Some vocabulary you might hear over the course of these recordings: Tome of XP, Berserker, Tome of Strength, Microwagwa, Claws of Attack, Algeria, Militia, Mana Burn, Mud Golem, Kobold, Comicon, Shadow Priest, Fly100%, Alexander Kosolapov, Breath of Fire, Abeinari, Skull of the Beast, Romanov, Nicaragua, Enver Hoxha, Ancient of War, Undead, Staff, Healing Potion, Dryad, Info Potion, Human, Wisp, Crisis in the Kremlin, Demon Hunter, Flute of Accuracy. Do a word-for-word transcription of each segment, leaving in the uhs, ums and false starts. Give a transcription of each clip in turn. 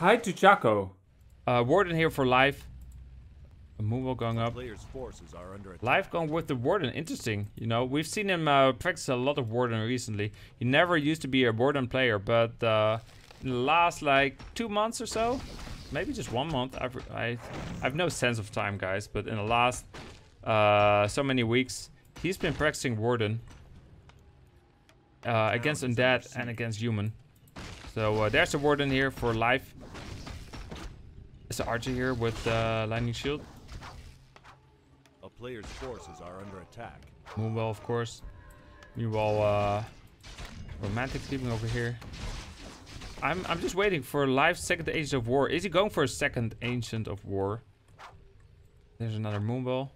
Hi to Chaco. Uh, Warden here for life. A Moonwell going up. Forces are under life going with the Warden. Interesting. You know, we've seen him uh, practice a lot of Warden recently. He never used to be a Warden player, but uh, in the last like two months or so, maybe just one month. I've, I, I've no sense of time, guys. But in the last uh, so many weeks, he's been practicing Warden uh, against undead and against human. So uh, there's a Warden here for life. There's an Archer here with uh, Lightning Shield. Player's forces are under attack. Moonwell, of course. Meanwhile, uh, Romantic sleeping over here. I'm I'm just waiting for live second Ancient of War. Is he going for a second Ancient of War? There's another Moonwell.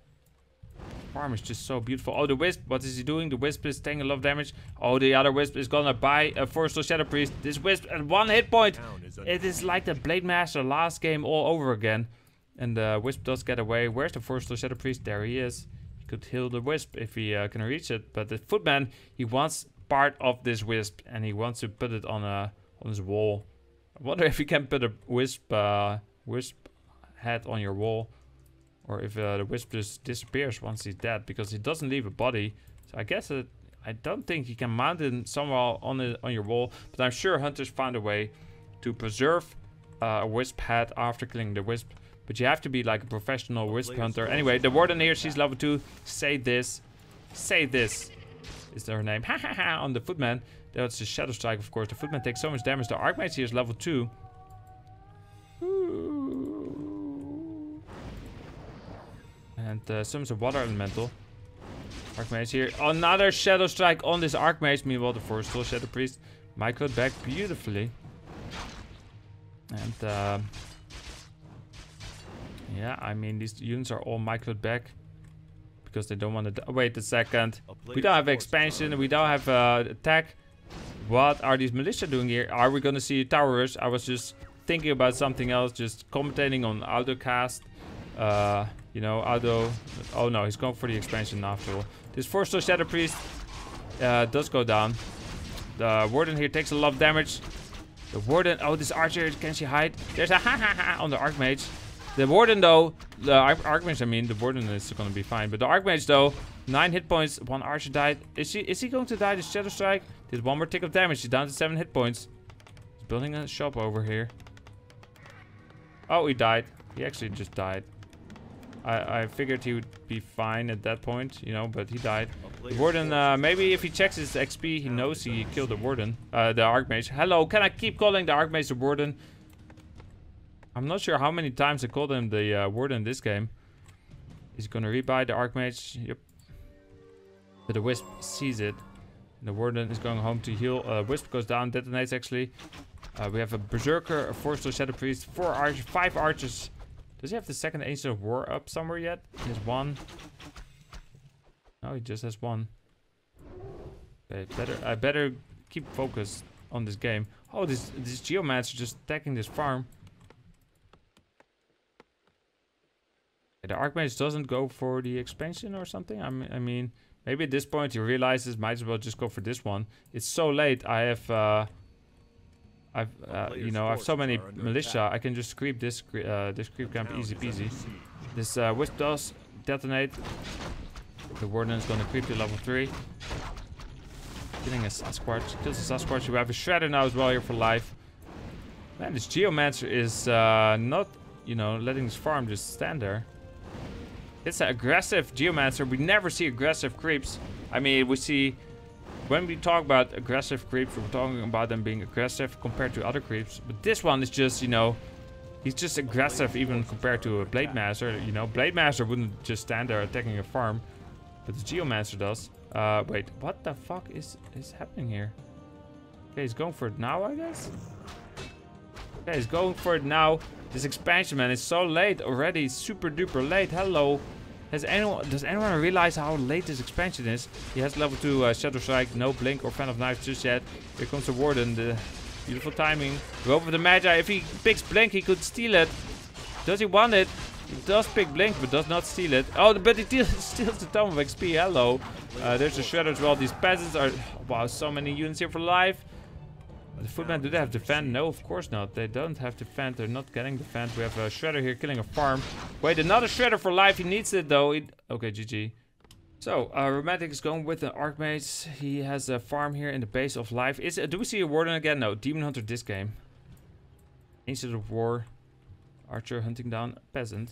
Farm is just so beautiful. Oh, the Wisp. What is he doing? The Wisp is taking a lot of damage. Oh, the other Wisp is gonna buy a Forest of Shadow Priest. This Wisp at one hit point. Is it is like the Blade Master last game all over again. And the uh, Wisp does get away. Where's the Forest Shadow Priest? There he is. He could heal the Wisp if he uh, can reach it. But the Footman, he wants part of this Wisp. And he wants to put it on a on his wall. I wonder if you can put a Wisp uh, Wisp head on your wall. Or if uh, the Wisp just disappears once he's dead. Because he doesn't leave a body. So I guess it, I don't think he can mount it somewhere on, it, on your wall. But I'm sure hunters found a way to preserve uh, a Wisp head after killing the Wisp. But you have to be like a professional Wisp hunter. Anyway, the Warden here, she's level two. Say this. Say this. Is there her name? Ha ha ha. On the Footman. That's the Shadow Strike, of course. The Footman takes so much damage. The Archmage here is level two. And uh, summons a Water Elemental. Archmage here. Another Shadow Strike on this Archmage. Meanwhile, the Forest Shadow Priest. Michael back beautifully. And... Uh, yeah, I mean, these units are all microed back because they don't want to... Wait a second. We don't have expansion. We don't have uh, attack. What are these militia doing here? Are we going to see towers? I was just thinking about something else. Just commentating on AutoCast. Uh, you know, Auto... Oh, no. He's going for the expansion after all. This Forest Shadow Priest uh, does go down. The Warden here takes a lot of damage. The Warden... Oh, this Archer. Can she hide? There's a ha-ha-ha on the Archmage. The Warden though, the Arch Archmage, I mean, the Warden is gonna be fine. But the Archmage though, nine hit points, one Archer died. Is she? Is he going to die? The Shadow Strike did one more tick of damage. He's down to seven hit points. He's building a shop over here. Oh, he died. He actually just died. I I figured he would be fine at that point, you know, but he died. The Warden, uh, maybe if he checks his X P, he knows he killed the Warden, uh, the Archmage. Hello, can I keep calling the Archmage the Warden? I'm not sure how many times I called him the uh, Warden in this game. He's gonna rebuy the Archmage. Yep. But the Wisp sees it. And the Warden is going home to heal. Uh, Wisp goes down, detonates actually. Uh, we have a Berserker, a Forest Shadow Priest, four Archers, five Archers. Does he have the second Ancient of War up somewhere yet? He has one. No, he just has one. Okay, better, I better keep focused on this game. Oh, this, this Geomancer just attacking this farm. The Archmage doesn't go for the expansion or something. I mean, I mean, maybe at this point he realizes might as well just go for this one. It's so late. I have, uh, I've, uh, you know, I have so many militia. I can just creep this, uh, this creep camp easy peasy. This uh, Wisp does detonate. The Warden is gonna creep to level three, killing a Sasquatch. Kills a Sasquatch. We have a Shredder now as well here for life. Man, this Geomancer is uh, not, you know, letting this farm just stand there. It's an aggressive Geomancer. We never see aggressive creeps. I mean, we see... When we talk about aggressive creeps, we're talking about them being aggressive compared to other creeps. But this one is just, you know... He's just aggressive even compared to a Blade Master. You know, Blade Master wouldn't just stand there attacking a farm. But the Geomancer does. Uh, wait, what the fuck is, is happening here? Okay, he's going for it now, I guess? Okay, he's going for it now. This expansion, man, is so late already. Super duper late. Hello. Has anyone, does anyone realize how late this expansion is? He has level two uh, Shadow Strike, no Blink or Fan of Knives just yet. Here comes the Warden. The beautiful timing. Go for the Magi. If he picks Blink, he could steal it. Does he want it? He does pick Blink, but does not steal it. Oh, but he steals the Tome of X P. Hello. Uh, there's the Shredder as well. These peasants are... Wow, so many units here for life. The Footman, do they have defend? No, of course not. They don't have defend. They're not getting defend. We have a Shredder here killing a farm. Wait, another Shredder for life. He needs it, though. He... Okay, G G. So, uh, Romantic is going with an Archmage. He has a farm here in the base of life. Is uh, Do we see a Warden again? No, Demon Hunter this game. Ancient of War. Archer hunting down a Peasant.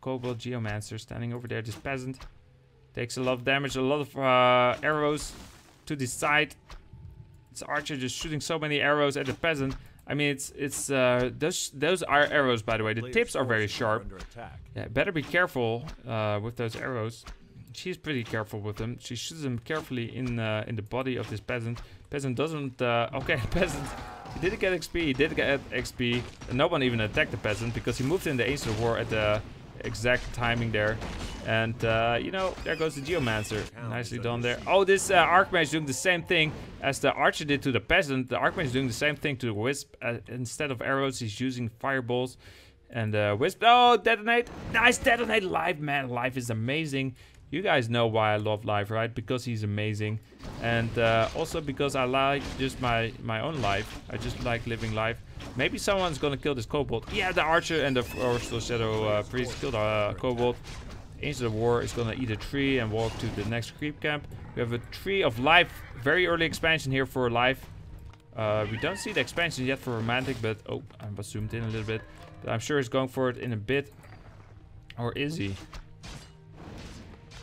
Kobold Geomancer standing over there. This Peasant takes a lot of damage. A lot of uh, arrows to the side. It's Archer just shooting so many arrows at the Peasant. I mean, it's it's uh, those those are arrows, by the way. The tips are very sharp. Yeah, better be careful uh, with those arrows. She's pretty careful with them. She shoots them carefully in uh, in the body of this peasant. Peasant doesn't. Uh, okay, peasant. He didn't get X P. He did get X P. And no one even attacked the peasant because he moved in the Ancient of War at the exact timing there. And uh, you know, there goes the Geomancer. Nicely done there. Oh, this uh, Archmage doing the same thing as the Archer did to the Peasant. The Archmage is doing the same thing to the Wisp. Uh, instead of arrows, he's using fireballs. And uh, Wisp, oh, detonate. Nice detonate. Life, man, life is amazing. You guys know why I love life, right? Because he's amazing. And uh, also because I like just my, my own life. I just like living life. Maybe someone's gonna kill this Kobold. Yeah, the Archer and the Forestal Shadow uh, Priest killed a uh, Kobold. Ancient of War is gonna eat a tree and walk to the next creep camp. We have a Tree of Life, very early expansion here for Life. Uh, we don't see the expansion yet for Romantic, but oh, I was zoomed in a little bit. But I'm sure he's going for it in a bit. Or is he?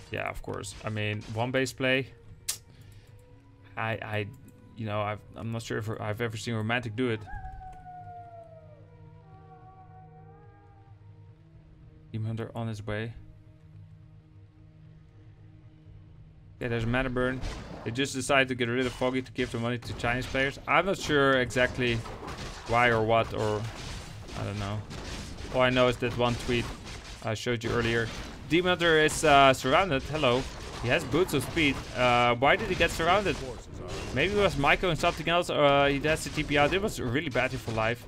Yeah, of course. I mean, one base play. I, I, you know, I've, I'm not sure if I've ever seen Romantic do it. Demon Hunter on his way. Yeah, there's a Mana Burn. They just decided to get rid of Foggy to give the money to Chinese players. I'm not sure exactly why or what, or I don't know. All I know is that one tweet I showed you earlier. Demon Hunter is uh, surrounded. Hello. He has Boots of Speed. Uh, why did he get surrounded? Maybe it was Michael and something else. Or uh, he has the T P out. It was really bad for life.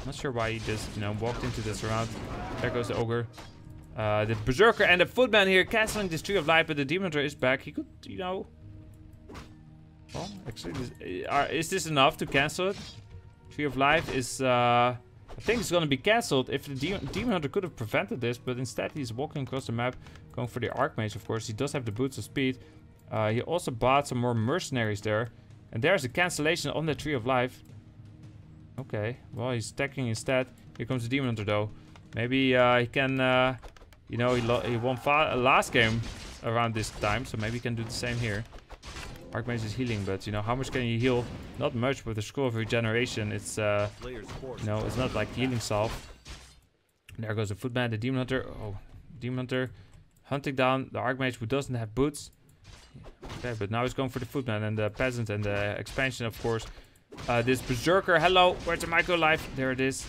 I'm not sure why he just, you know, walked into this round. There goes the Ogre. Uh, the Berserker and the Footman here canceling this Tree of Life, but the Demon Hunter is back. He could, you know... Well, actually, this, uh, is this enough to cancel it? Tree of Life is... Uh, I think it's gonna be cancelled if the De Demon Hunter could have prevented this, but instead he's walking across the map, going for the Archmage, of course. He does have the Boots of Speed. Uh, he also bought some more mercenaries there. And there's a cancellation on the Tree of Life. Okay, well, he's attacking instead. Here comes the Demon Hunter, though. Maybe uh, he can... Uh, You know, he, he won last game around this time, so maybe he can do the same here. Archmage is healing, but, you know, how much can you heal? Not much with the Scroll of Regeneration. It's, uh, you know, it's not like healing salve. There goes the Footman, the Demon Hunter. Oh, Demon Hunter hunting down the Archmage who doesn't have boots. Okay, but now he's going for the Footman and the Peasant and the expansion, of course. Uh, this Berserker, hello, where's the Micro Life? There it is.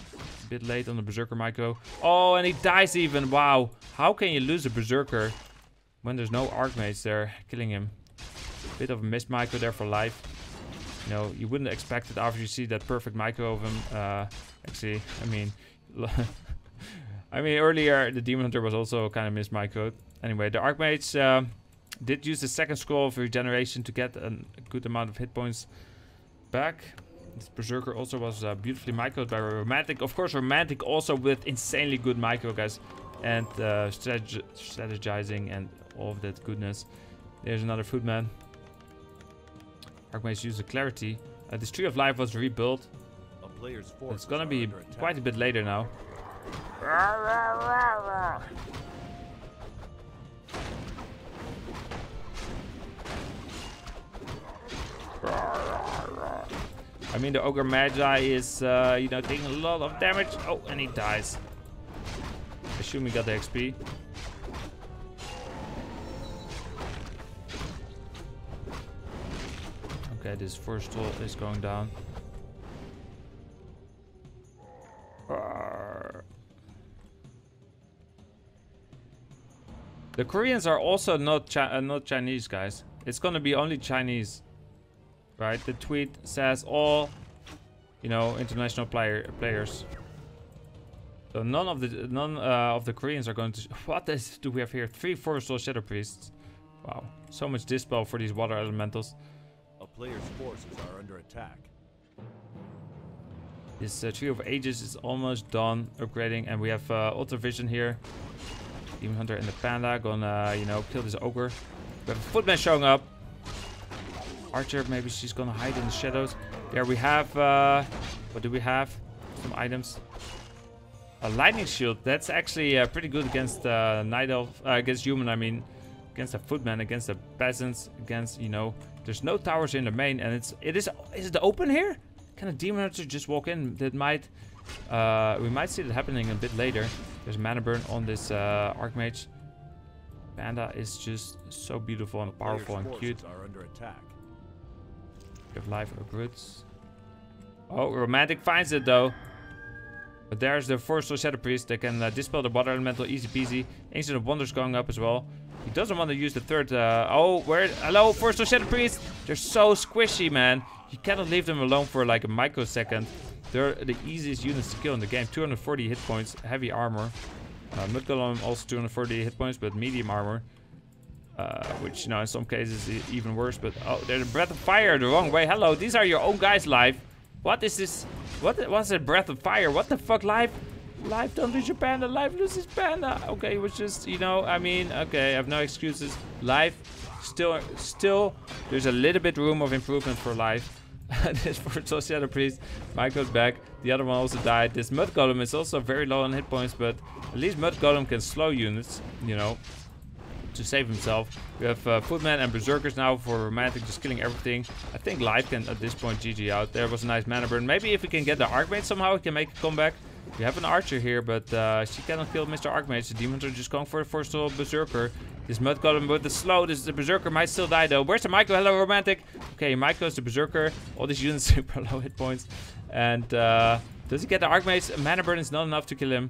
Bit late on the Berserker Micro. Oh, and he dies even. Wow. How can you lose a Berserker when there's no Archmage there killing him? Bit of a missed Micro there for life. You know, you wouldn't expect it after you see that perfect Micro of him. Uh, actually, I mean... I mean, earlier the Demon Hunter was also kind of missed Micro. Anyway, the Archmage uh, did use the second Scroll of Regeneration to get a good amount of hit points back. This Berserker also was uh, beautifully microed by Romantic. Of course, Romantic also with insanely good micro, guys. And uh, strateg strategizing and all of that goodness. There's another Footman. Archmage used the Clarity. Uh, this Tree of Life was rebuilt. It's gonna be quite a bit later now. I mean, the Ogre Magi is, uh, you know, taking a lot of damage. Oh, and he dies. I assume he got the X P. Okay, this first tool is going down. The Koreans are also not Chi uh, not Chinese, guys. It's gonna be only Chinese. Right, the tweet says all, you know, international player players. So none of the none uh, of the Koreans are going to. What is, do we have here? Three Forestal Shadow Priests. Wow, so much dispel for these Water Elementals. player's forces are under attack. This uh, Tree of Ages is almost done upgrading, and we have uh, Ultra Vision here. Demon Hunter and the Panda gonna, you know, kill this ogre. We have a Footman showing up. Archer, maybe she's gonna hide in the shadows. There we have, uh, what do we have? Some items. A Lightning Shield, that's actually uh, pretty good against uh, Night Elf, uh, against human, I mean. Against a Footman, against the Peasants, against, you know. There's no towers in the main, and it's, it is, is it open here? Can a Demon Hunter just walk in? That might, uh, we might see that happening a bit later. There's Mana Burn on this uh, Archmage. Panda is just so beautiful and powerful and cute. Are under attack. Of Life or Brutes. Oh, Romantic finds it though. But there's the four Soul Shadow Priest. They can uh, dispel the Water Elemental, easy peasy. Ancient of Wonders going up as well. He doesn't want to use the third. Uh, oh, where? Hello, four Soul Shadow Priest. They're so squishy, man. You cannot leave them alone for like a microsecond. They're the easiest units to kill in the game. two hundred forty hit points, heavy armor. Uh, Mud Golem also two hundred forty hit points, but medium armor. Uh, which, you know, in some cases is even worse. But oh, they're the Breath of Fire the wrong way. Hello, these are your own guys live. What is this? What was a Breath of Fire? What the fuck, live? Live, don't lose your panda. Live loses panda. Okay, it was just, you know, I mean, okay, I have no excuses. Live, still, still, there's a little bit room of improvement for live. This for Soul Shadow Priest. Michael's back. The other one also died. This Mud Golem is also very low on hit points, but at least Mud Golem can slow units, you know, to save himself. We have uh, Footman and Berserkers now for Romantic, just killing everything. I think Life can at this point G G out. There was a nice Mana Burn. Maybe if we can get the Archmage somehow, we can make a comeback. We have an Archer here, but uh, she cannot kill Mister Archmage. The Demons are just going for the first soul Berserker. This Mud Golem with the slow. This the Berserker might still die though. Where's the Michael? Hello, Romantic. Okay, Michael is the Berserker. All these units super low hit points. And uh, does he get the Archmage? Mana Burn is not enough to kill him.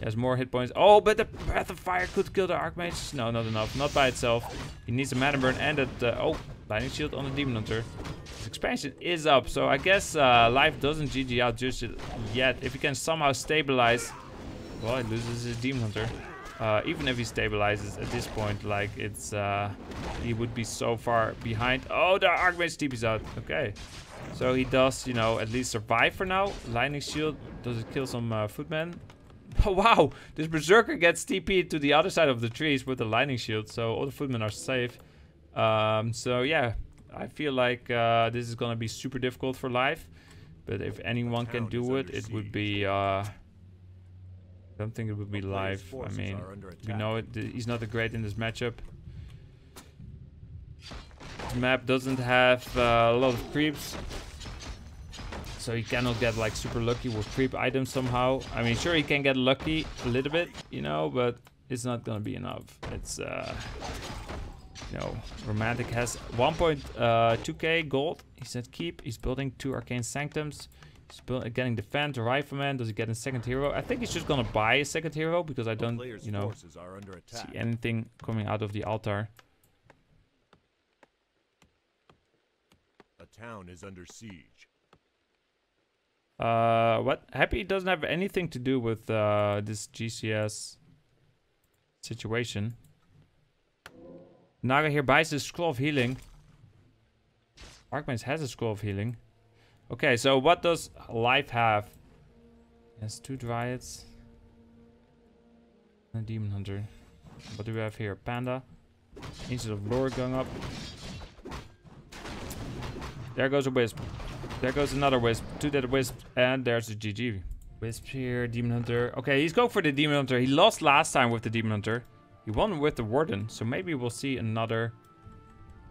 He has more hit points. Oh, but the Breath of Fire could kill the Archmage. No, not enough. Not by itself. He needs a Mana Burn and a... Uh, oh, Lightning Shield on the Demon Hunter. His expansion is up. So I guess uh, Life doesn't G G out just yet. If he can somehow stabilize... Well, he loses his Demon Hunter. Uh, even if he stabilizes at this point, like, it's... Uh, he would be so far behind. Oh, the Archmage T P's out. Okay. So he does, you know, at least survive for now. Lightning Shield, does it kill some uh, Footmen? Oh, wow! This Berserker gets T P to the other side of the trees with the Lightning Shield, so all the Footmen are safe. Um, so, yeah, I feel like uh, this is gonna be super difficult for life. But if anyone can do it, it would be... Uh, I don't think it would be life. I mean, we know it, he's not great in this matchup. This map doesn't have uh, a lot of creeps. So he cannot get like super lucky with creep items somehow. I mean, sure, he can get lucky a little bit, you know, but it's not gonna be enough. It's, uh, you know, Romantic has one point two K uh, gold. He's at keep. He's building two Arcane Sanctums. He's build, getting defend, the Rifleman. Does he get a second hero? I think he's just gonna buy a second hero because I don't, you know, see anything coming out of the altar. A town is under siege. Uh, what? Happy doesn't have anything to do with uh, this G C S situation. Naga here buys the Scroll of Healing. Archmage has a Scroll of Healing. Okay, so what does life have? It has two Dryads. And a Demon Hunter. What do we have here? Panda. Instead of Lore going up. There goes a Wisp. There goes another Wisp. Two dead Wisp. And there's the G G. Wisp here, Demon Hunter. Okay, he's going for the Demon Hunter. He lost last time with the Demon Hunter. He won with the Warden. So maybe we'll see another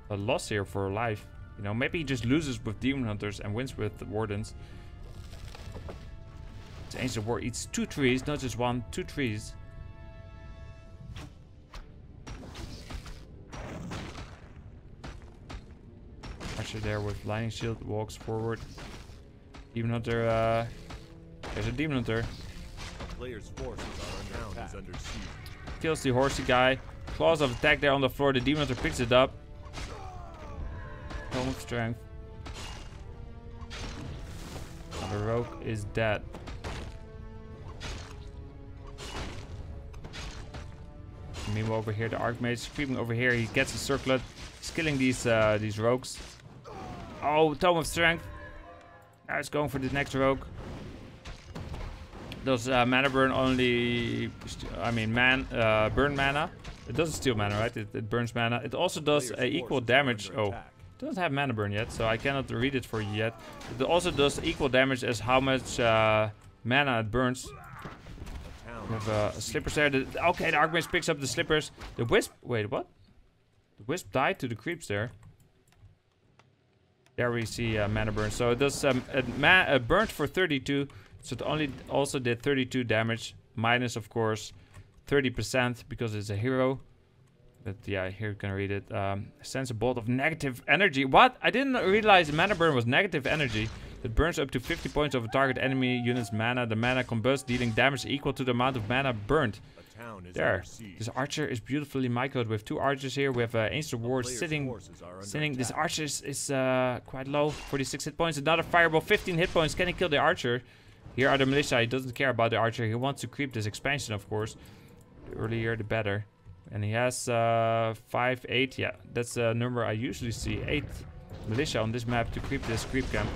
a loss here for life. You know, maybe he just loses with Demon Hunters and wins with the Wardens. The Ancient of War eats two trees, not just one, two trees. Archer there with Lightning Shield walks forward. Demon Hunter, uh, there's a Demon Hunter. Player's forces are now under siege. Kills the horsey guy. Claws of attack there on the floor. The Demon Hunter picks it up. Home of strength. The rogue is dead. Meanwhile, over here, the Archmage is creeping over here. He gets a circlet. He's killing these uh, these rogues. Oh, Tome of Strength. Now it's going for the next rogue. Does uh, Mana Burn only... I mean, man, uh, burn mana. It doesn't steal mana, right? It, it burns mana. It also does uh, equal damage. Oh, it doesn't have Mana Burn yet, so I cannot read it for you yet. It also does equal damage as how much uh, mana it burns. We have uh, slippers there. The, okay, the Archmage picks up the slippers. The Wisp... Wait, what? The Wisp died to the creeps there. There we see uh, Mana Burn. So it does um, it ma uh, burnt for thirty-two. So it only also did thirty-two damage. Minus, of course, thirty percent because it's a hero. But yeah, here you can read it. Um, sends a bolt of negative energy. What? I didn't realize Mana Burn was negative energy. It burns up to fifty points of a target enemy unit's mana. The mana combusts, dealing damage equal to the amount of mana burnt. There. This archer is beautifully microed. We have two archers here. We have uh, Ancient of War sitting. sitting. This archer is, is uh, quite low. forty-six hit points. Another fireball. fifteen hit points. Can he kill the archer? Here are the militia. He doesn't care about the archer. He wants to creep this expansion, of course. The earlier, the better. And he has uh, five, eight. Yeah, that's the number I usually see. Eight militia on this map to creep this creep camp.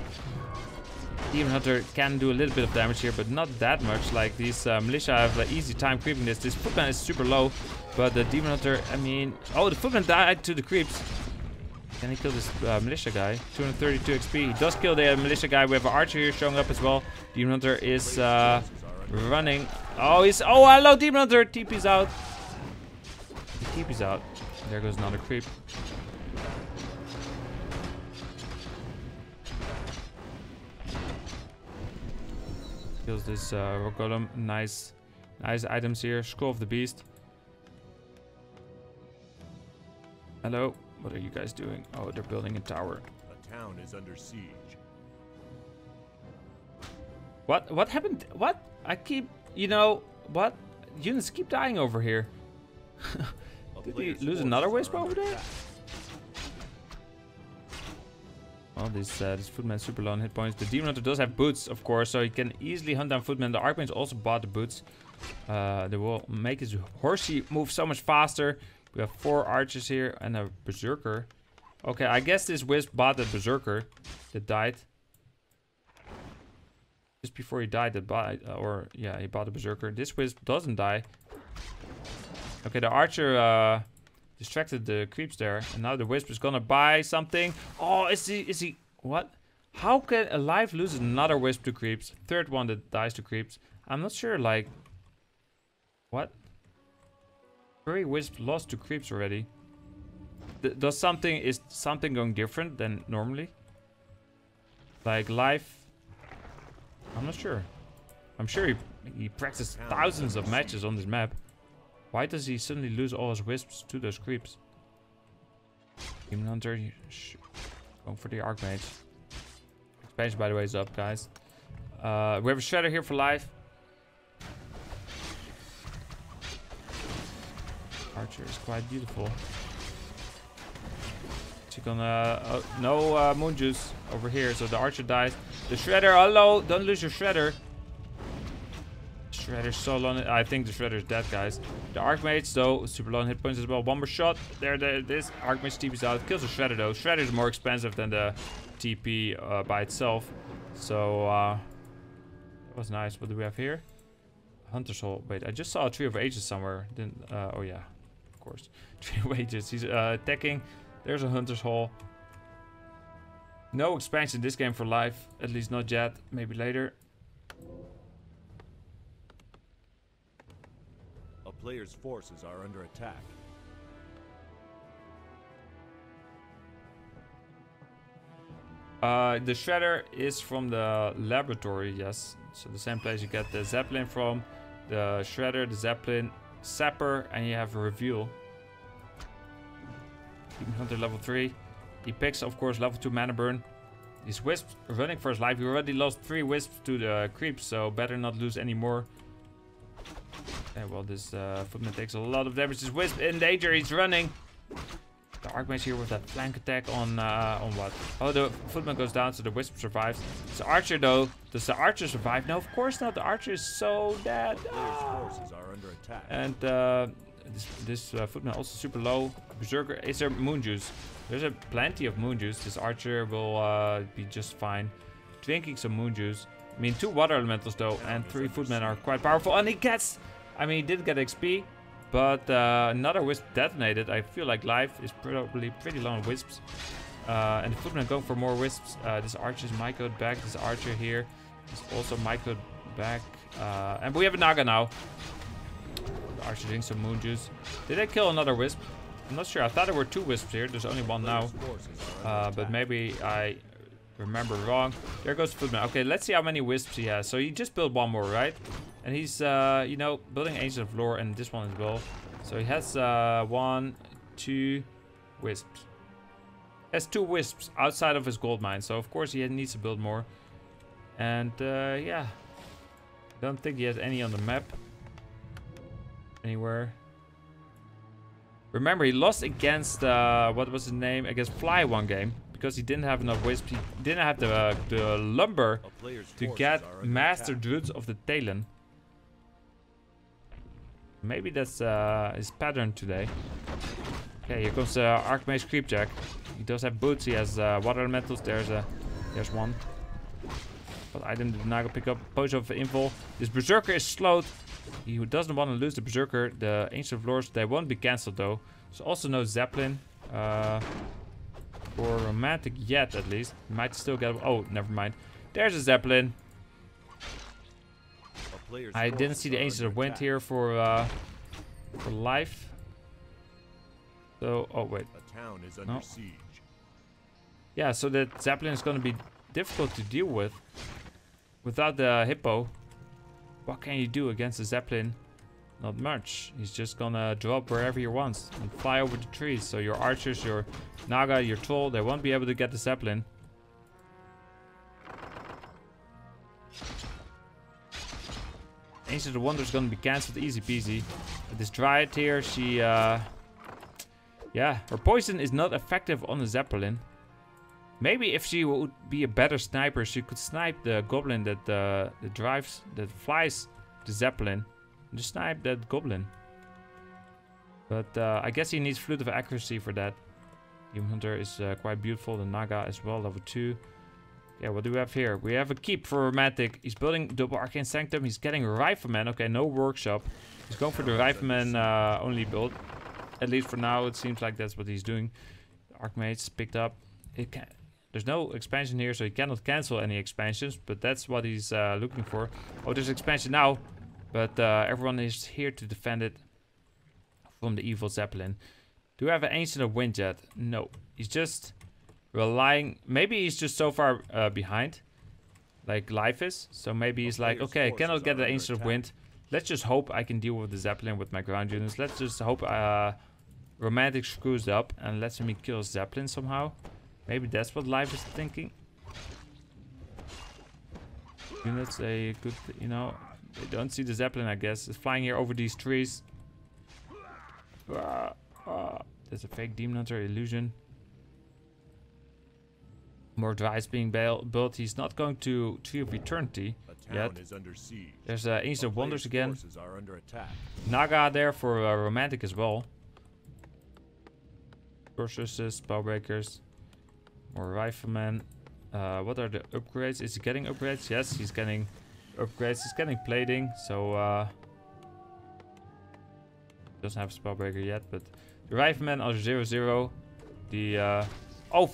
Demon Hunter can do a little bit of damage here, but not that much. Like these uh, militia have an like, easy time creeping this. This Footman is super low, but the Demon Hunter, I mean... Oh, the Footman died to the creeps. Can he kill this uh, militia guy? two hundred thirty-two X P. He does kill the uh, militia guy. We have an archer here showing up as well. Demon Hunter is uh, running. Oh, he's... Oh, hello, Demon Hunter! T P's out. The T P's out. There goes another creep. Kills this uh, rock golem. Nice, nice items here. Skull of the Beast. Hello, what are you guys doing? Oh, they're building a tower. The town is under siege. What? What happened? What? I keep, you know, what? Units keep dying over here. Did we lose another Wisp over there? Oh, this, uh, this Footman super low on hit points. The Demon Hunter does have boots, of course, so he can easily hunt down Footman. The Archmage also bought the boots. Uh, they will make his horsey move so much faster. We have four archers here and a Berserker. Okay, I guess this Wisp bought the Berserker that died. Just before he died, that bought, uh, or yeah, he bought the Berserker. This Wisp doesn't die. Okay, the Archer... Uh, distracted the creeps there, and now the Wisp is gonna buy something. Oh, is he, is he, what? How can Alive lose another Wisp to creeps? Third one that dies to creeps. I'm not sure, like, what? Three Wisps lost to creeps already. Th does something, is something going different than normally? Like, Life, I'm not sure. I'm sure he, he practiced thousands of matches on this map. Why does he suddenly lose all his Wisps to those creeps? Demon Hunter going for the Archmage. Expansion, by the way, is up, guys. Uh, we have a Shredder here for life. Archer is quite beautiful. She gonna uh, no uh, Moon Juice over here, so the Archer dies. The Shredder, hello! Don't lose your Shredder. Shredder's so low. I think the Shredder's dead, guys. The Archmage, though, super low on hit points as well. One more shot. There, there, this Archmage T P's out. Kills the Shredder, though. Shredder's more expensive than the T P uh, by itself. So, uh, that was nice. What do we have here? Hunter's Hole. Wait, I just saw a Tree of Ages somewhere. Didn't, uh, oh, yeah. Of course. Tree of Ages. He's uh, attacking. There's a Hunter's Hole. No expansion this game for life. At least not yet. Maybe later. Players' forces are under attack. Uh, the Shredder is from the laboratory, yes. So the same place you get the Zeppelin from. The Shredder, the Zeppelin, Sapper, and you have a Reveal. Demon Hunter level three. He picks, of course, level two Mana Burn. His Wisps running for his life. He already lost three Wisps to the creeps, so better not lose any more. Okay, well, this uh, Footman takes a lot of damage. This Wisp in danger. He's running. The Archmage here with that flank attack on uh, on what? Oh, the Footman goes down, so the Wisp survives. This Archer, though. Does the Archer survive? No, of course not. The Archer is so dead. Ah. Forces are under attack. And uh, this, this uh, Footman also super low. Berserker. Is there moon juice? There's a plenty of moon juice. This archer will uh, be just fine. Drinking some moon juice. I mean, two water elementals though, and three footmen are quite powerful. And he gets, I mean, he did get X P, but uh, another wisp detonated. I feel like life is probably pretty long on wisps. Uh, and the footmen going for more wisps. Uh, this archer is microed back. This archer here is also microed back. Uh, and we have a Naga now. The archer doing some moon juice. Did I kill another wisp? I'm not sure. I thought there were two wisps here. There's only one now. Uh, but maybe I remember wrong. There goes Footman. Okay, let's see how many wisps he has. So he just built one more, right? And he's, uh, you know, building Ancient of Lore and this one as well. So he has uh, one, two wisps. He has two wisps outside of his gold mine. So, of course, he needs to build more. And, uh, yeah. Don't think he has any on the map. Anywhere. Remember, he lost against, uh, what was his name? Against Fly one game. Because he didn't have enough wisps. He didn't have the, uh, the lumber to get Master Druids of the Talon. Maybe that's uh, his pattern today. Okay, here comes uh, Archmage Creepjack. He does have boots. He has uh, water elementals. There's a, there's one. What item did Naga pick up? Potion of Invul. This Berserker is slowed. He doesn't want to lose the Berserker. The Ancient of Lords, they won't be cancelled though. There's also no Zeppelin. Uh, or Romantic yet, at least. Might still get... Oh, never mind. There's a Zeppelin. I didn't see the Ancient of Wind here for, uh, for life. So, oh wait. No. Yeah, so that Zeppelin is going to be difficult to deal with. Without the hippo, what can you do against the Zeppelin? Not much. He's just gonna drop wherever he wants and fly over the trees. So your archers, your Naga, your troll, they won't be able to get the Zeppelin. Ancient of Wonder is gonna be cancelled easy peasy. But this Dryad here, she, uh, yeah, her poison is not effective on the Zeppelin. Maybe if she would be a better sniper, she could snipe the goblin that uh, that drives, that flies the Zeppelin. Just snipe that goblin. But uh, I guess he needs Flute of Accuracy for that. Demon Hunter is uh, quite beautiful. The Naga as well, level two. Yeah, what do we have here? We have a Keep for Romantic. He's building Double Arcane Sanctum. He's getting Rifleman. Okay, no Workshop. He's going for the Rifleman uh, only build. At least for now, it seems like that's what he's doing. Archmage's picked up. It can There's no expansion here, so he cannot cancel any expansions. But that's what he's uh, looking for. Oh, there's expansion now. But uh, everyone is here to defend it from the evil Zeppelin. Do we have an Ancient of Wind yet? No. He's just relying... Maybe he's just so far uh, behind. Like life is. So maybe he's like, okay, I cannot get the Ancient of Wind. Let's just hope I can deal with the Zeppelin with my ground units. Let's just hope uh, Romantic screws up and lets me kill Zeppelin somehow. Maybe that's what life is thinking. Units, a good, you know... They don't see the Zeppelin, I guess. It's flying here over these trees. Uh, uh, there's a fake Demon Hunter illusion. More drives being built. He's not going to Tree of Eternity yet. There's uh, Ancient of Wonders again. Naga there for uh, Romantic as well. Sorceresses, Spellbreakers. More Riflemen. Uh, what are the upgrades? Is he getting upgrades? Yes, he's getting... upgrades. He's getting plating, so uh doesn't have a Spellbreaker yet, but the Riflemen are zero zero. The uh oh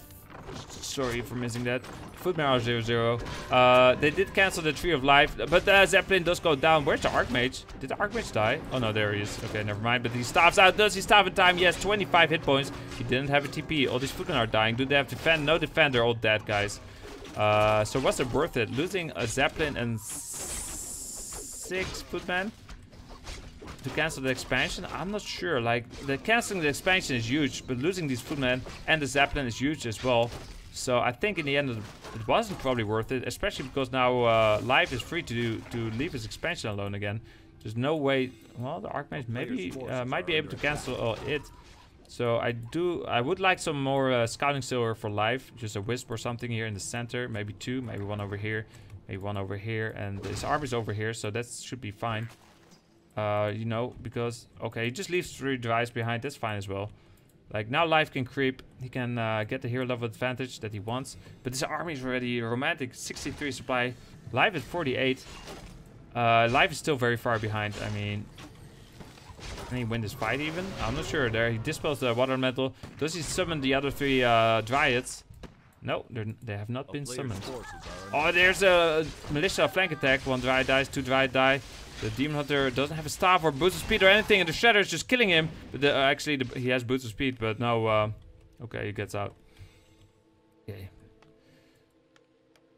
sorry for missing that. The Footmen are zero zero. Uh they did cancel the Tree of Life, but uh Zeppelin does go down. Where's the Archmage? Did the Archmage die? Oh no, there he is. Okay, never mind. But he staffs out. Does he staff in time? Yes, twenty-five hit points. He didn't have a T P. All these Footmen are dying. Do they have defend? No defender, all dead guys. Uh, so was it worth it? Losing a Zeppelin and six Footmen to cancel the expansion? I'm not sure. Like, the canceling the expansion is huge, but losing these Footmen and the Zeppelin is huge as well. So I think in the end it wasn't probably worth it, especially because now uh, life is free to do, to leave his expansion alone again. There's no way. Well, the Archmage maybe uh, might be able to cancel all it. So I do, I would like some more uh, Scouting Silver for life. Just a Wisp or something here in the center. Maybe two, maybe one over here, maybe one over here. And his armor's over here, so that should be fine. Uh, you know, because, okay, he just leaves three drives behind. That's fine as well. Like, now Life can creep. He can uh, get the hero level advantage that he wants. But this army is already Romantic, sixty-three supply. Life is forty-eight. Uh, life is still very far behind. I mean, can he win this fight even? I'm not sure. There, he dispels the Water Elemental. Does he summon the other three uh, Dryads? No, they have not been summoned. Oh, there's a Militia flank attack. One Dryad dies, two Dryad die. The Demon Hunter doesn't have a Staff or Boots of Speed or anything, and the Shredder is just killing him. But the, uh, actually, the, he has Boots of Speed, but no. Uh, okay, he gets out. Okay.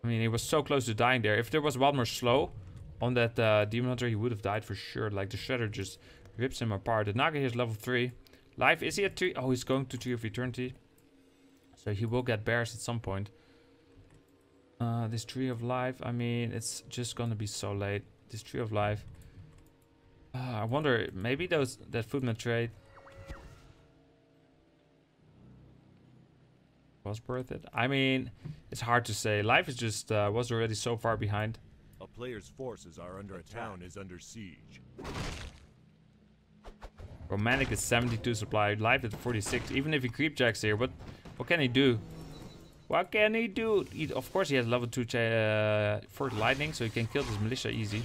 I mean, he was so close to dying there. If there was one more slow on that uh, Demon Hunter, he would have died for sure. Like, the Shredder just rips him apart. The Naga here is level three. Life, is he at three? Oh, he's going to Tree of Eternity. So he will get bears at some point. Uh, this Tree of Life, I mean, it's just gonna be so late. This Tree of Life. Uh, I wonder, maybe those that Footman trade was worth it. I mean, it's hard to say. Life is just uh, was already so far behind. A player's forces are under a town is under siege. Romantic is seventy-two supply. Life at forty-six. Even if he creep jacks here, what what can he do? What can he do? He, of course, he has level two uh, for lightning, so he can kill this Militia easy.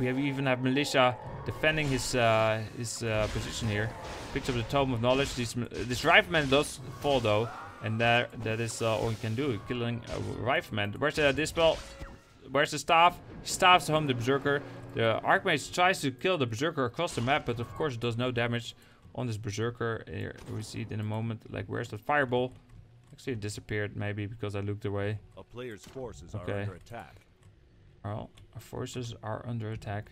We have, even have Militia defending his uh, his uh, position here. Picks up the Tome of Knowledge. This, this Rifleman does fall though, and that that is uh, all he can do, killing a Rifleman. Where's the Dispel? Where's the Staff? He staffs home the Berserker. The Archmage tries to kill the Berserker across the map, but of course it does no damage on this Berserker. Here we see it in a moment. Like, where's the Fireball? Actually, it disappeared, maybe because I looked away. A player's forces okay. are under attack. Well, our forces are under attack.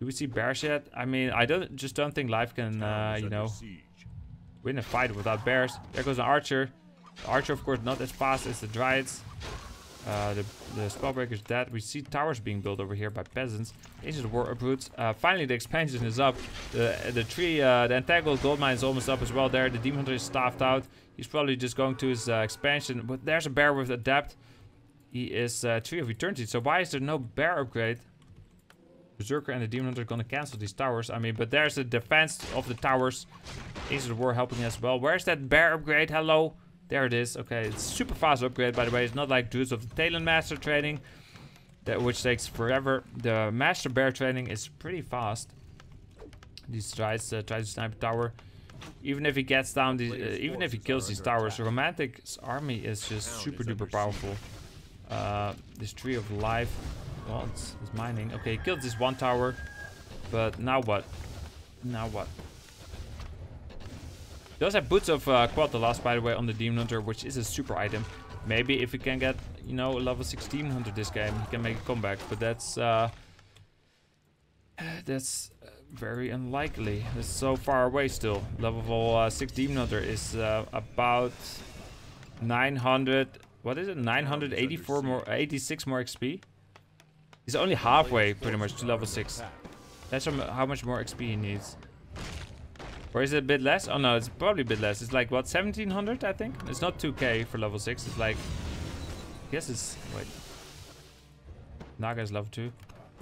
Do we see bears yet? I mean, I don't just don't think Life can, uh, you know, siege. win a fight without bears. There goes an Archer. The Archer, of course, not as fast as the Dryads. Uh, the the Spellbreaker is dead. We see towers being built over here by peasants. Ancient of War uproots. Uh, finally, the expansion is up. The the tree, uh, the entangled gold mine is almost up as well. There, the Demon Hunter is staffed out. He's probably just going to his uh, expansion. But there's a bear with Adapt. He is uh, Tree of Eternity. So why is there no bear upgrade? Berserker and the Demon Hunter are gonna cancel these towers. I mean, but there's the defense of the towers. Ancient of War helping as well. Where's that bear upgrade? Hello. There it is. Okay, it's super fast upgrade, by the way. It's not like Druids of the Talon Master training, that which takes forever. The Master Bear training is pretty fast. These tries uh, tries to snipe a tower. Even if he gets down, these, uh, even if he kills these towers, attack. Romantic's army is just super duper powerful. Uh, this Tree of Life, well, it's, it's mining. Okay, he killed this one tower, but now what? Now what? He does have Boots of uh, Quatalas, by the way, on the Demon Hunter, which is a super item. Maybe if he can get, you know, a level sixteen Hunter this game, he can make a comeback. But that's uh, that's very unlikely. It's so far away still. Level uh, six Demon Hunter is uh, about nine hundred. What is it? nine hundred eighty-four more, eighty-six more X P. He's only halfway, pretty much, to level six. That's how much more X P he needs. Or is it a bit less? Oh no, it's probably a bit less. It's like, what, seventeen hundred, I think? It's not two K for level six. It's like, I guess it's, wait. Naga is level two.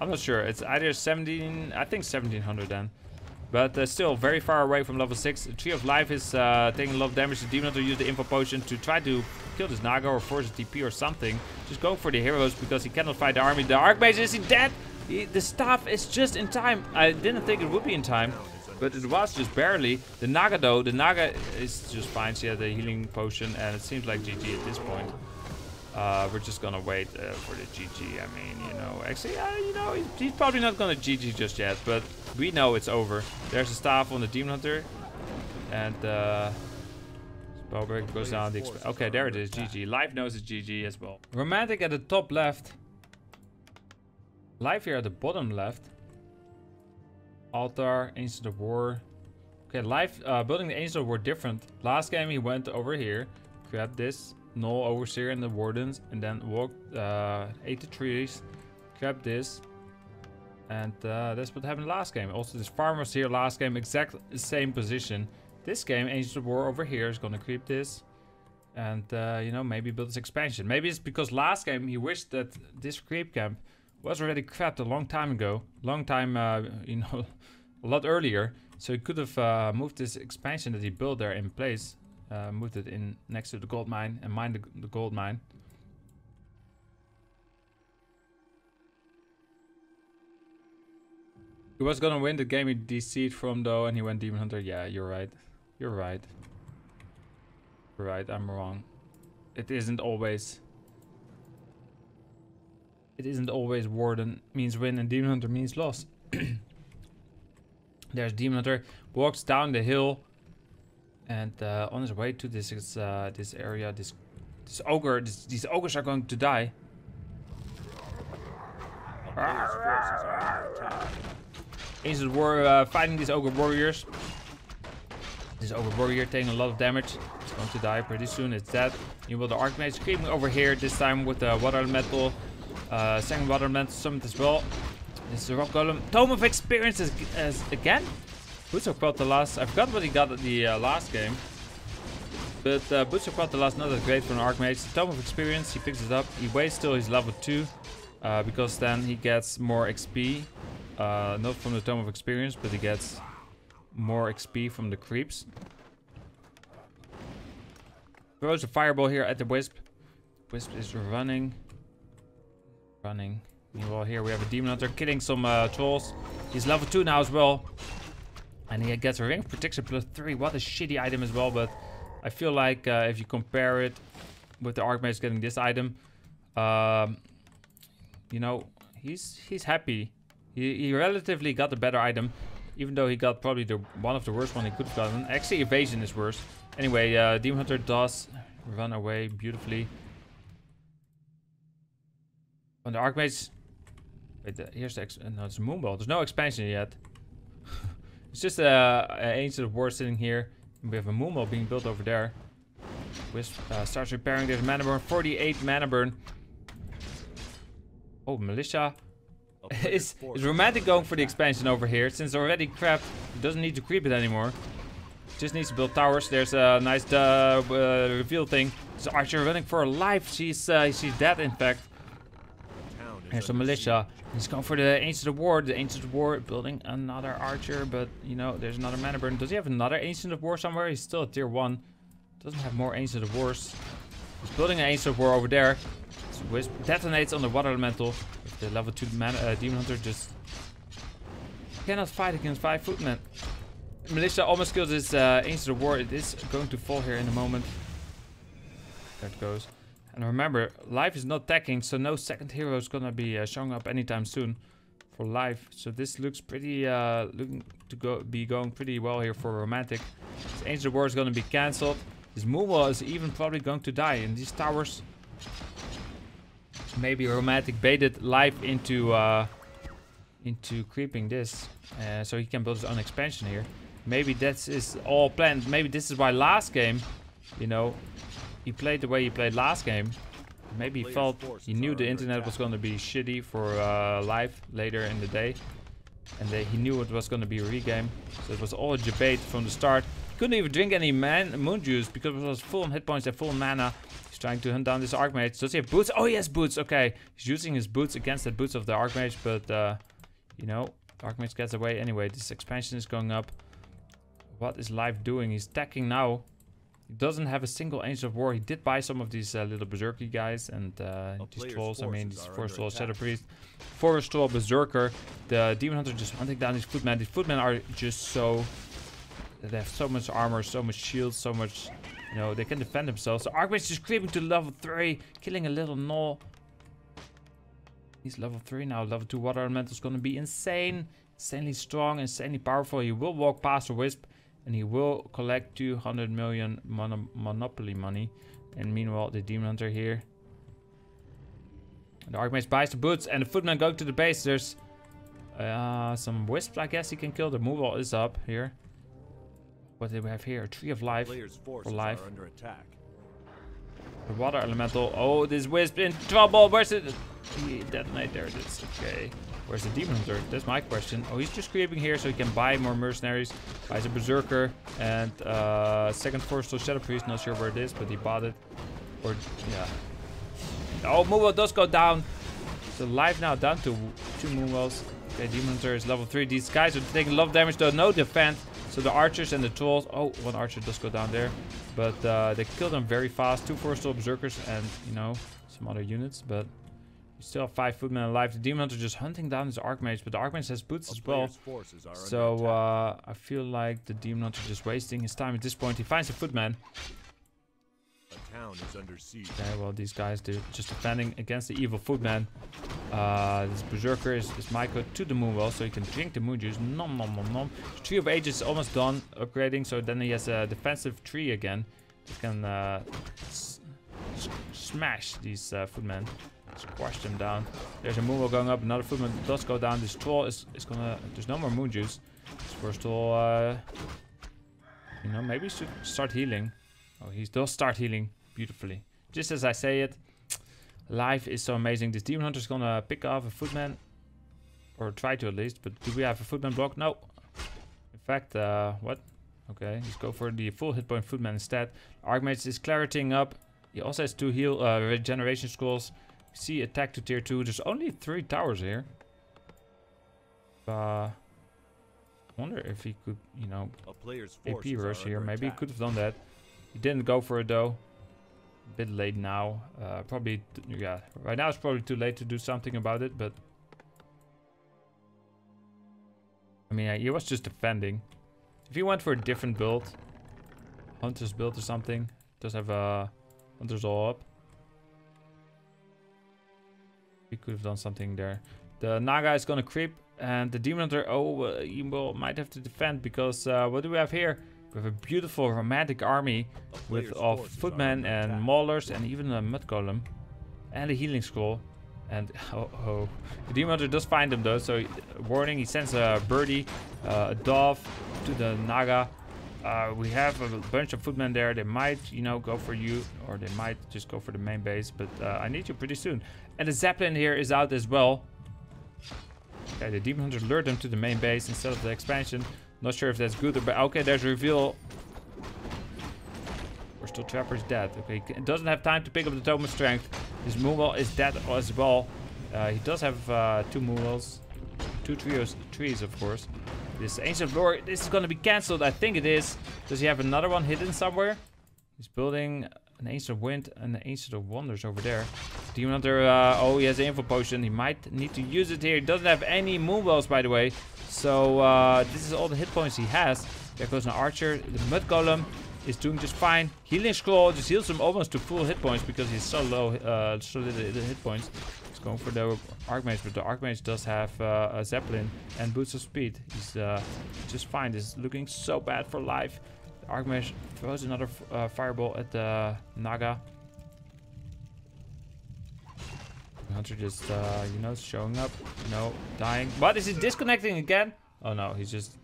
I'm not sure. It's either seventeen, I think seventeen hundred then. But uh, still very far away from level six. The Tree of Life is uh, taking a lot of damage. The Demon Hunter used the Info Potion to try to kill this Naga or force a T P or something. Just go for the heroes because he cannot fight the army. The Archmage, is he dead? He, the staff is just in time. I didn't think it would be in time. But it was just barely. The Naga though, the Naga is just fine. She had the healing potion and it seems like G G at this point. Uh, we're just gonna wait uh, for the G G. I mean, you know, actually, uh, you know, he's probably not gonna G G just yet, but we know it's over. There's a staff on the Demon Hunter. And uh, Spellbreaker goes down. The okay, there it is, G G. Life knows it's G G as well. Romantic at the top left. Life here at the bottom left. Altar, Ancient of War. Okay, Life uh, building the Ancient of War different. Last game he went over here, grabbed this Null Overseer and the Wardens, and then walked uh, ate the trees, grabbed this, and uh, that's what happened last game. Also, this farm was here last game, exact same position. This game, Ancient of War over here is gonna creep this, and uh, you know, maybe build this expansion. Maybe it's because last game he wished that this creep camp was already crapped a long time ago. Long time, uh, you know, a lot earlier. So he could have uh, moved this expansion that he built there in place. Uh, moved it in next to the gold mine and mined the, the gold mine. He was gonna win the game he D C'd from though, and he went Demon Hunter. Yeah, you're right. You're right. You're right, I'm wrong. It isn't always... It isn't always Warden means win and Demon Hunter means loss. There's Demon Hunter. Walks down the hill. And uh, on his way to this uh, this area, this, this ogre, this, these ogres are going to die. Ancient of War uh, fighting these ogre warriors. This ogre warrior taking a lot of damage. It's going to die pretty soon. It's dead. You will the Archmage creeping over here this time with the Water Elemental, uh, second Water Elemental summit as well. This is a rock golem. Tome of Experience as, as again. Boots of Speed the last. I forgot what he got at the uh, last game. But uh, Boots of Speed the last, not that great for an Archmage. The Tome of Experience. He picks it up. He waits till he's level two, uh, because then he gets more X P. Uh, not from the Tome of Experience, but he gets more X P from the creeps. Throws a fireball here at the Wisp. Wisp is running. Running. Meanwhile, here we have a Demon Hunter killing some uh, trolls. He's level two now as well. And he gets a Ring of Protection plus three. What a shitty item as well. But I feel like uh, if you compare it with the Archmage getting this item, um, you know, he's he's happy. He, he relatively got the better item, even though he got probably the one of the worst one he could have gotten. Actually, evasion is worse. Anyway, uh, Demon Hunter does run away beautifully. On the Archmage, wait, uh, here's the ex no, it's Moonwell. There's no expansion yet. It's just uh, an Ancient of War sitting here. We have a Moonwell being built over there. Wisp uh, starts repairing. There's Mana Burn, forty-eight Mana Burn. Oh, Militia. Is, is Romantic going for the expansion over here? Since already crapped, doesn't need to creep it anymore. Just needs to build towers. There's a nice uh, uh, reveal thing. It's Archer running for her life. She's uh, she's dead, in fact. Here's some Militia. He's going for the Ancient of War. The Ancient of War building another Archer, but you know, there's another Mana Burn. Does he have another Ancient of War somewhere? He's still at tier one. Doesn't have more Ancient of Wars. He's building an Ancient of War over there. So Wisp detonates on the Water Elemental. The level two man, uh, Demon Hunter just cannot fight against five Footman. Militia almost kills his uh, Ancient of War. It is going to fall here in a moment. There it goes. And remember, life is not tagging, so no second hero is gonna be uh, showing up anytime soon for life. So this looks pretty, uh, looking to go be going pretty well here for Romantic. This Ancient of War is gonna be cancelled. This Moonwell is even probably going to die, and these towers. Maybe Romantic baited life into uh, into creeping this, uh, so he can build his own expansion here. Maybe this is all planned. Maybe this is why last game, you know, he played the way he played last game. Maybe he felt he knew the internet was going to be shitty for uh, life later in the day, and they, he knew it was going to be a regame. So it was all a debate from the start. He couldn't even drink any man moon juice because it was full on hit points and full on mana. Trying to hunt down this Archmage. Does he have boots? Oh, he has boots. Okay. He's using his boots against the boots of the Archmage. But, uh, you know, Archmage gets away. Anyway, this expansion is going up. What is Life doing? He's attacking now. He doesn't have a single Ancient of War. He did buy some of these uh, little Berserker guys. And uh, well, these trolls. I mean, these Forest Troll, Shadow Priest. Forest Troll, Berserker. The Demon Hunter just hunting down these Footmen. These Footmen are just so... They have so much armor, so much shield, so much... You know, they can defend themselves. So Archmage is just creeping to level three, killing a little gnoll. He's level three now. Level two Water Elemental is going to be insane. Insanely strong, insanely powerful. He will walk past the Wisp and he will collect two hundred million mon Monopoly money. And meanwhile, the Demon Hunter here. The Archmage buys the boots and the Footman go to the base. There's uh, some Wisps, I guess he can kill. The Moonwell is up here. What do we have here? A Tree of Life for life. Under attack. The Water Elemental. Oh, this Wisp in trouble. Where's it? He detonated. There it is. Okay. Where's the Demon Hunter? That's my question. Oh, he's just creeping here so he can buy more mercenaries. Buys a Berserker and uh, second Forest Shadow Priest. Not sure where it is, but he bought it. Or, yeah. Oh, Moonwell does go down. So life now down to two Moonwells. Okay, Demon Hunter is level three. These guys are taking a lot of damage, though. No defense. So the archers and the trolls. Oh, one archer does go down there. But uh, they kill them very fast. Two Forestall Berserkers and, you know, some other units. But you still have five Footmen alive. The Demon Hunter just hunting down his Archmage. But the Archmage has boots as well. So uh, I feel like the Demon Hunter is just wasting his time at this point. He finds a Footman. Town is under siege. Okay, well, these guys, they're just defending against the evil Footman. Uh, this Berserker is, is Micro to the Moonwell, so he can drink the Moon Juice. Nom nom nom nom. The Tree of Ages is almost done upgrading, so then he has a defensive tree again. He can uh, s s smash these uh, Footmen, squash them down. There's a Moonwell going up, another Footman does go down. This Troll is, is gonna, there's no more Moon Juice. This first Troll, uh, you know, maybe he should start healing. Oh, he does start healing beautifully. Just as I say it, life is so amazing. This Demon Hunter is gonna pick off a Footman, or try to at least. But do we have a Footman block? No. In fact, uh, what? Okay, let's go for the full hit point Footman instead. Archmage is clarifying up. He also has two heal uh, regeneration scrolls. See attack to tier two. There's only three towers here. Uh, wonder if he could, you know, A P rush here. Maybe he could have done that. He didn't go for it though. A bit late now. Uh, probably, yeah. Right now it's probably too late to do something about it, but I mean, yeah, he was just defending. If he went for a different build, Hunter's build or something, does have a uh, Hunter's all up. He could have done something there. The Naga is gonna creep, and the Demon Hunter. Oh, uh, he will, might have to defend because uh, what do we have here? We have a beautiful romantic army with of Footmen and Maulers and even a Mud Golem and a healing scroll. And oh, oh. The Demon Hunter does find them though, so he, warning, he sends a birdie, uh, a dove to the Naga. Uh, we have a bunch of Footmen there. They might, you know, go for you, or they might just go for the main base, but uh, I need you pretty soon. And the Zeppelin here is out as well. Okay, the Demon Hunter lured them to the main base instead of the expansion. Not sure if that's good or bad. Okay, there's a reveal. We're still Trapper's dead. Okay, he doesn't have time to pick up the Totem of Strength. His Moonwell is dead as well. Uh, he does have uh, two Moonwells. Two trios, trees, of course. This Ancient of War, this is going to be cancelled. I think it is. Does he have another one hidden somewhere? He's building an Ancient of Wind and an Ancient of Wonders over there. Demon Hunter, uh, oh, he has an Info Potion. He might need to use it here. He doesn't have any Moonwells, by the way. So uh, this is all the hit points he has. There goes an Archer. The Mud Golem is doing just fine. Healing Scroll just heals him almost to full hit points because he's so low, uh, so little hit points. He's going for the Archmage, but the Archmage does have uh, a Zeppelin and Boots of Speed. He's uh, just fine. This is looking so bad for life. The Archmage throws another uh, fireball at the Naga. Hunter just, uh, you know, showing up, you know, dying. What, is he disconnecting again? Oh no, he just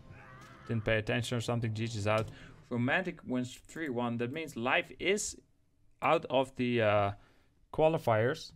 didn't pay attention or something. G G's out. Romantic wins three one. That means life is out of the uh, qualifiers.